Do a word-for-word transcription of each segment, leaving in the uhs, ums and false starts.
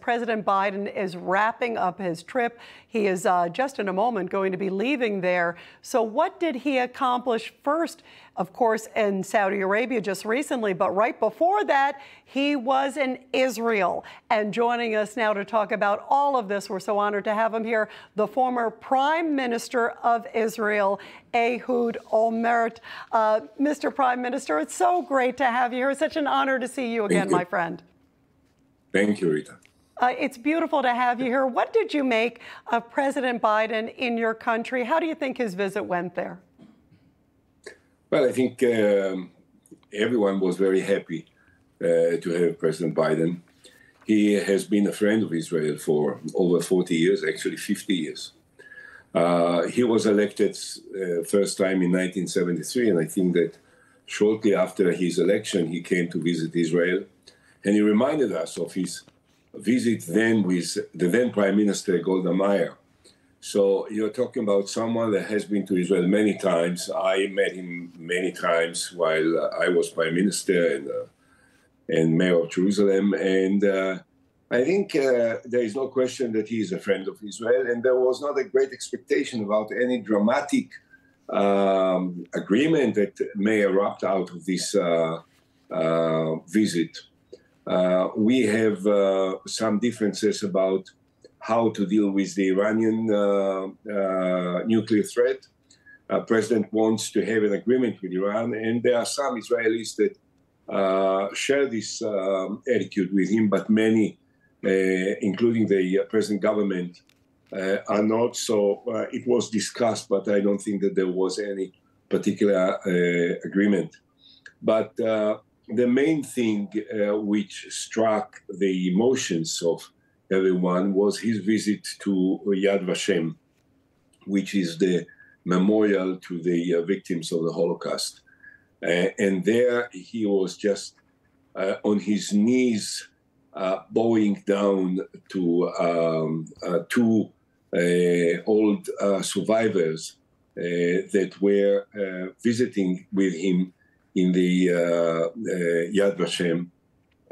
President Biden is wrapping up his trip. He is uh, just in a moment going to be leaving there. So what did he accomplish first? Of course, in Saudi Arabia just recently, but right before that, he was in Israel. And joining us now to talk about all of this, we're so honored to have him here, the former Prime Minister of Israel, Ehud Olmert. Uh, Mister Prime Minister, it's so great to have you here. It's such an honor to see you again, my friend. Thank you, Rita. Uh, it's beautiful to have you here. What did you make of President Biden in your country? How do you think his visit went there? Well, I think um, everyone was very happy uh, to have President Biden. He has been a friend of Israel for over forty years, actually fifty years. Uh, he was elected uh, first time in nineteen seventy-three, and I think that shortly after his election, he came to visit Israel. And he reminded us of his visit then with the then Prime Minister, Golda Meir. So you're talking about someone that has been to Israel many times. I met him many times while uh, I was Prime Minister and, uh, and Mayor of Jerusalem. And uh, I think uh, there is no question that he is a friend of Israel. And there was not a great expectation about any dramatic um, agreement that may erupt out of this uh, uh, visit. Uh, we have uh, some differences about how to deal with the Iranian uh, uh, nuclear threat. Uh, President wants to have an agreement with Iran, and there are some Israelis that uh, share this um, attitude with him, but many, uh, including the uh, present government, uh, are not. So uh, it was discussed, but I don't think that there was any particular uh, agreement. But uh, the main thing uh, which struck the emotions of everyone was his visit to Yad Vashem, which is the memorial to the uh, victims of the Holocaust. Uh, and there he was just uh, on his knees, uh, bowing down to um, uh, two uh, old uh, survivors uh, that were uh, visiting with him in the uh, uh, Yad Vashem.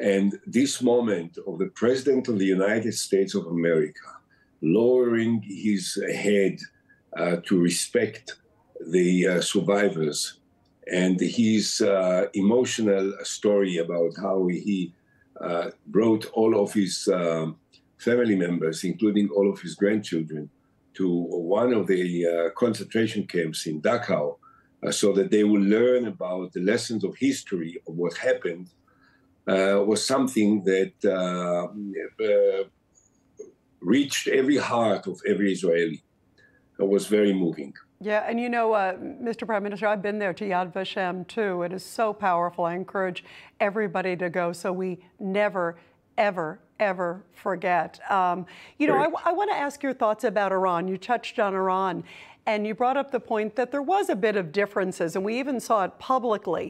And this moment of the President of the United States of America lowering his head uh, to respect the uh, survivors, and his uh, emotional story about how he uh, brought all of his um, family members, including all of his grandchildren, to one of the uh, concentration camps in Dachau uh, so that they will learn about the lessons of history of what happened, Uh, was something that uh, uh, reached every heart of every Israeli. It was very moving. Yeah, and you know, uh, Mister Prime Minister, I've been there to Yad Vashem too. It is so powerful. I encourage everybody to go so we never, ever, ever forget. Um, you know, I, I want to ask your thoughts about Iran. You touched on Iran, and you brought up the point that there was a bit of differences, and we even saw it publicly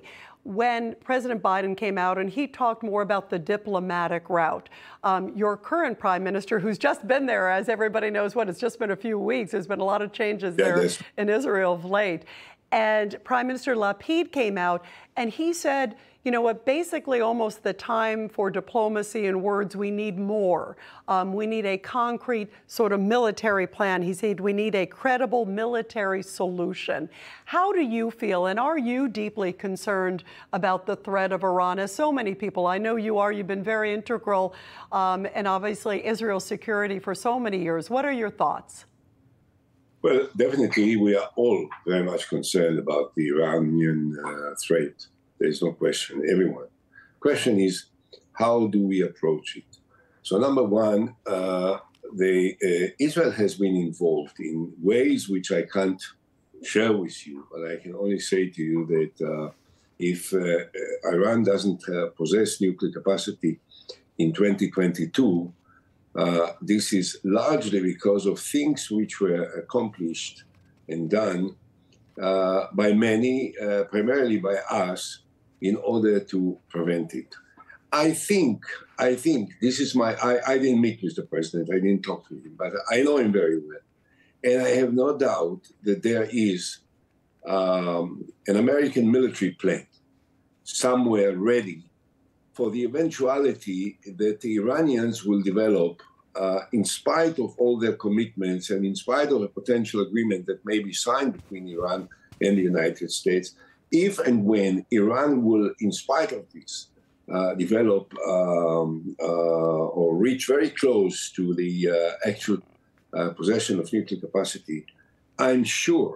when President Biden came out and he talked more about the diplomatic route. Um, your current Prime Minister, who's just been there, as everybody knows, what, it's just been a few weeks. There's been a lot of changes yeah, there is. in Israel of late. And Prime Minister Lapid came out and he said, you know what, basically almost the time for diplomacy and words, we need more. Um, we need a concrete sort of military plan. He said we need a credible military solution. How do you feel, and are you deeply concerned about the threat of Iran, as so many people, I know you are, you've been very integral, um, and obviously Israel's security for so many years. What are your thoughts? Well, definitely we are all very much concerned about the Iranian uh, threat. There is no question, everyone. Question is, how do we approach it? So number one, uh, the, uh, Israel has been involved in ways which I can't share with you, but I can only say to you that uh, if uh, Iran doesn't uh, possess nuclear capacity in twenty twenty-two, uh, this is largely because of things which were accomplished and done uh, by many, uh, primarily by us, in order to prevent it. I think, I think, this is my, I, I didn't meet with the President, I didn't talk to him, but I know him very well. And I have no doubt that there is um, an American military plan somewhere ready for the eventuality that the Iranians will develop, uh, in spite of all their commitments and in spite of a potential agreement that may be signed between Iran and the United States, if and when Iran will, in spite of this, uh, develop um, uh, or reach very close to the uh, actual uh, possession of nuclear capacity, I'm sure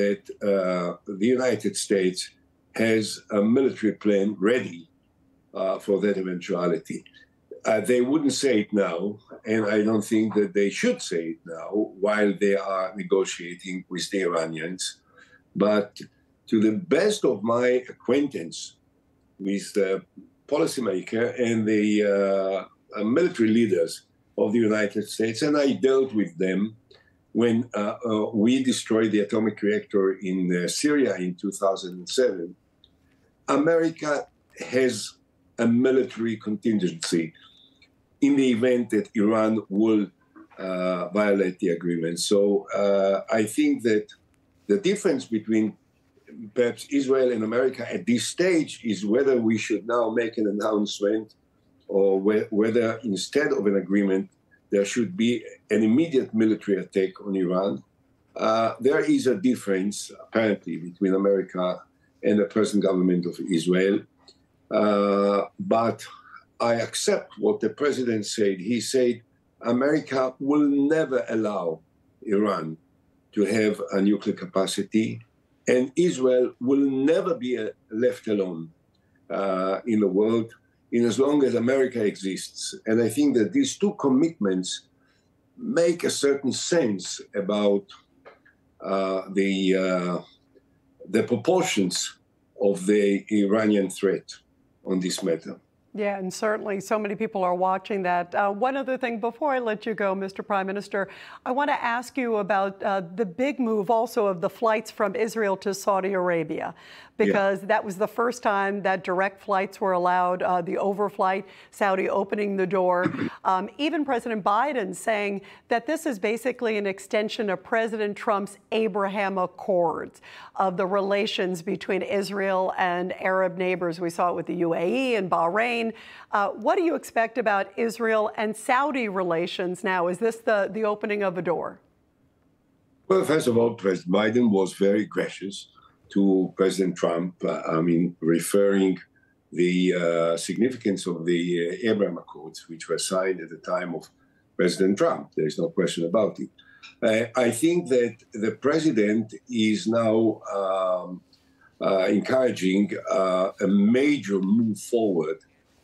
that uh, the United States has a military plan ready uh, for that eventuality. Uh, they wouldn't say it now, and I don't think that they should say it now while they are negotiating with the Iranians. But to the best of my acquaintance with the policymaker and the uh, military leaders of the United States, and I dealt with them when uh, uh, we destroyed the atomic reactor in uh, Syria in two thousand seven, America has a military contingency in the event that Iran will uh, violate the agreement. So uh, I think that the difference between perhaps Israel and America at this stage is whether we should now make an announcement or wh whether instead of an agreement, there should be an immediate military attack on Iran. Uh, there is a difference, apparently, between America and the present government of Israel. Uh, but I accept what the president said. He said, America will never allow Iran to have a nuclear capacity, and Israel will never be uh, left alone uh, in the world in as long as America exists. And I think that these two commitments make a certain sense about uh, the, uh, the proportions of the Iranian threat on this matter. Yeah, and certainly so many people are watching that. Uh, one other thing, before I let you go, Mister Prime Minister, I want to ask you about uh, the big move also of the flights from Israel to Saudi Arabia, because yeah. that was the first time that direct flights were allowed, uh, the overflight, Saudi opening the door. Um, even President Biden saying that this is basically an extension of President Trump's Abraham Accords of the relations between Israel and Arab neighbors. We saw it with the U A E and Bahrain. Uh, what do you expect about Israel and Saudi relations now? Is this the, the opening of a door? Well, first of all, President Biden was very gracious to President Trump, uh, I mean, referring the uh, significance of the uh, Abraham Accords, which were signed at the time of President Trump. There is no question about it. Uh, I think that the president is now um, uh, encouraging uh, a major move forward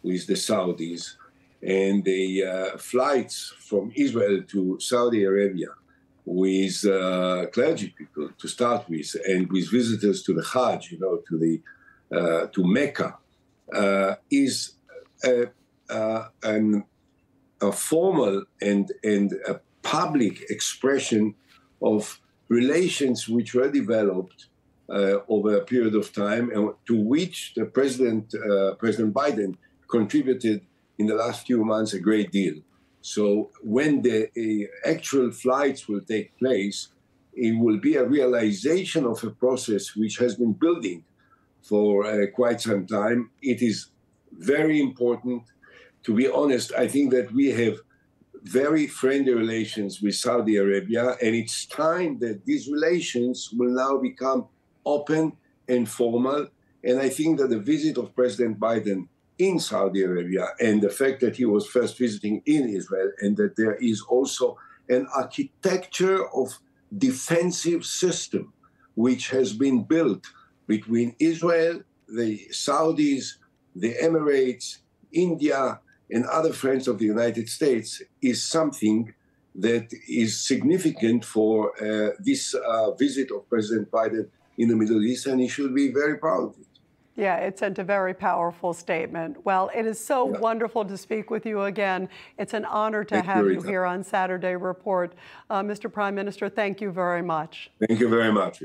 with the Saudis, and the uh, flights from Israel to Saudi Arabia with uh, clergy people to start with, and with visitors to the Hajj, you know, to the uh, to Mecca, uh, is a, uh, an, a formal and and a public expression of relations which were developed uh, over a period of time, and to which the president, uh, President Biden, contributed in the last few months a great deal. So when the uh, actual flights will take place, it will be a realization of a process which has been building for uh, quite some time. It is very important. To be honest, I think that we have very friendly relations with Saudi Arabia, and it's time that these relations will now become open and formal. And I think that the visit of President Biden in Saudi Arabia, and the fact that he was first visiting in Israel, and that there is also an architecture of defensive system which has been built between Israel, the Saudis, the Emirates, India, and other friends of the United States, is something that is significant for uh, this uh, visit of President Biden in the Middle East, and he should be very proud of it. Yeah, it sent a very powerful statement. Well, it is so yeah. wonderful to speak with you again. It's an honor to thank have you, you here on Saturday Report. Uh, Mister Prime Minister, thank you very much. Thank you very much.